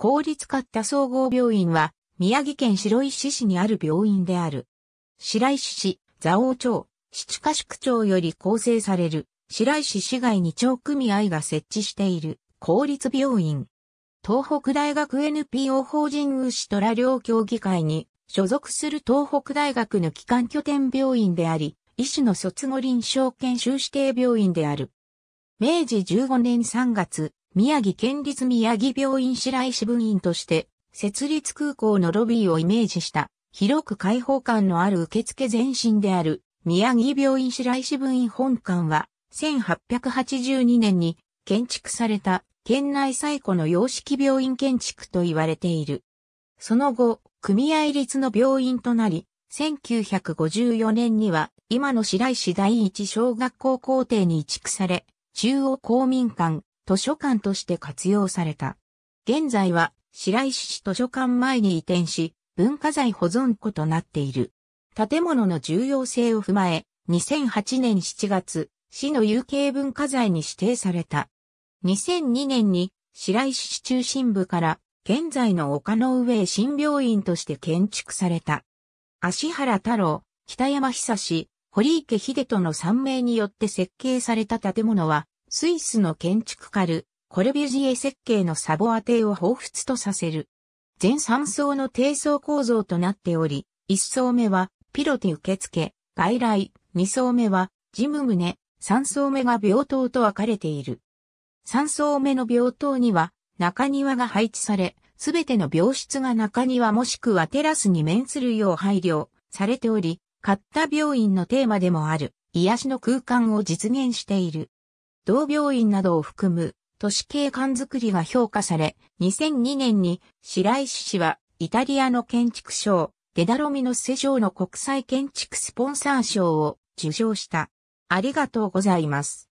公立勝田総合病院は、宮城県白石市にある病院である。白石市、蔵王町、七ヶ宿町より構成される、白石市外に町組合が設置している、公立病院。東北大学 NPO 法人うしとら両協議会に、所属する東北大学の基幹拠点病院であり、医師の卒後臨床研修指定病院である。明治15年3月、宮城県立宮城病院白石分院として、設立空港のロビーをイメージした、広く開放感のある受付前身である、宮城病院白石分院本館は、1882年に建築された、県内最古の洋式病院建築と言われている。その後、組合立の病院となり、1954年には、今の白石第一小学校校庭に移築され、中央公民館、図書館として活用された。現在は白石市図書館前に移転し、文化財保存庫となっている。建物の重要性を踏まえ、2008年7月、市の有形文化財に指定された。2002年に白石市中心部から現在の丘の上新病院として建築された。芦原太郎、北山久、堀池秀人の3名によって設計された建物は、スイスの建築家ル・コルビュジエ設計のサヴォア邸を彷彿とさせる。全3層の低層構造となっており、1層目はピロティ受付、外来、2層目は事務棟、3層目が病棟と分かれている。3層目の病棟には中庭が配置され、すべての病室が中庭もしくはテラスに面するよう配慮されており、勝田病院のテーマでもある癒しの空間を実現している。同病院などを含む都市景観づくりが評価され、2002年に白石市はイタリアの建築賞、デダロ・ミノッセ賞の国際建築スポンサー賞を受賞した。ありがとうございます。